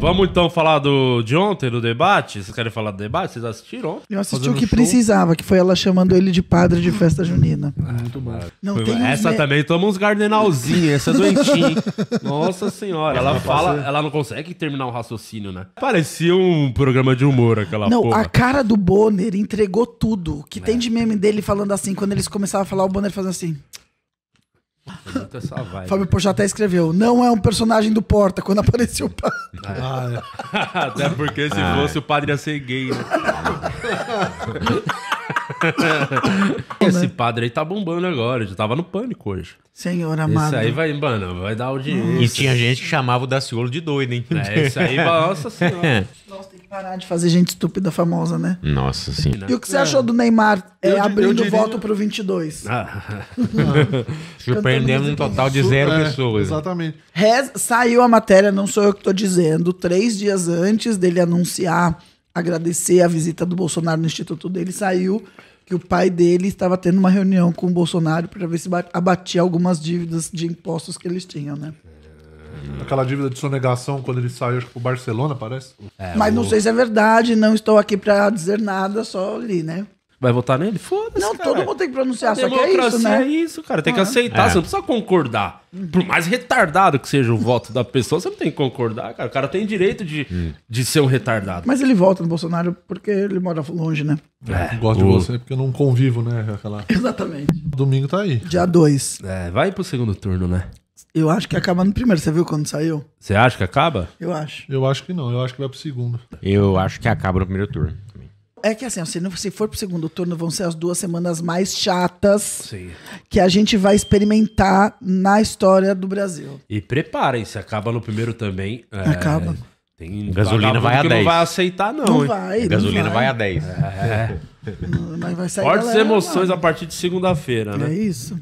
Vamos então falar de ontem, do debate? Vocês querem falar do debate? Vocês assistiram? Eu assisti o que precisava, que foi ela chamando ele de padre de festa junina. Ah, muito bom. Não, tem essa também toma uns gardenalzinhos, essa é doentinha. Nossa senhora, ela fala, ela não consegue terminar o raciocínio, né? Parecia um programa de humor aquela porra. Não, a cara do Bonner entregou tudo. O que tem de meme dele falando assim, quando eles começavam a falar, o Bonner fazendo assim... Fábio Porchat até escreveu: não é um personagem do Porta quando apareceu o padre. Até porque se fosse o padre ia ser gay, né? Esse padre aí tá bombando agora. Já tava no Pânico hoje. Senhor amado. Isso aí vai, mano, vai dar audiência. E tinha gente que chamava o Daciolo de doido, hein? Isso aí, nossa senhora. Nossa, tem que parar de fazer gente estúpida famosa, né? Nossa senhora. E o que você achou do Neymar abrindo voto pro 22? Surpreendemos um total de 0 pessoas. Exatamente. Saiu a matéria, não sou eu que tô dizendo, 3 dias antes dele anunciar, agradecer a visita do Bolsonaro no instituto dele, saiu que o pai dele estava tendo uma reunião com o Bolsonaro para ver se abatia algumas dívidas de impostos que eles tinham, né? Aquela dívida de sonegação quando ele saiu, acho que pro Barcelona, parece. Mas não sei se é verdade, não estou aqui para dizer nada, só li, né? Vai votar nele? Foda-se, não, cara. Todo mundo tem que pronunciar, só que é isso, né? É isso, cara. Tem que aceitar, você não precisa concordar. Por mais retardado que seja o voto da pessoa, você não tem que concordar, cara. O cara tem direito de ser um retardado. Mas ele vota no Bolsonaro porque ele mora longe, né? Eu gosto de você porque eu não convivo, né? Aquela... Exatamente. Domingo tá aí. Dia 2. Vai pro segundo turno, né? Eu acho que acaba no primeiro, você viu quando saiu? Você acha que acaba? Eu acho. Eu acho que não, eu acho que vai pro segundo. Eu acho que acaba no primeiro turno. É que assim, se for pro segundo turno, vão ser as 2 semanas mais chatas que a gente vai experimentar na história do Brasil. E preparem-se, acaba no primeiro também. Acaba. Tem gasolina vai a 10. Não vai aceitar, não. Não vai, gasolina vai a 10. Fortes emoções a partir de segunda-feira, né? É isso.